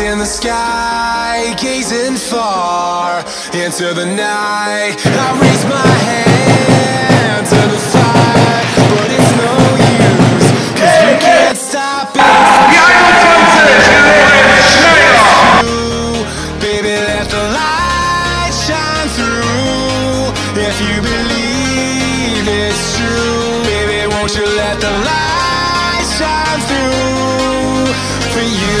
Eyes in the sky, gazing far into the night. I raise my hand to the fire, but it's no use, cause we can't stop it. Baby, let the light shine through. If you believe it's true, baby, won't you let the light shine through for you?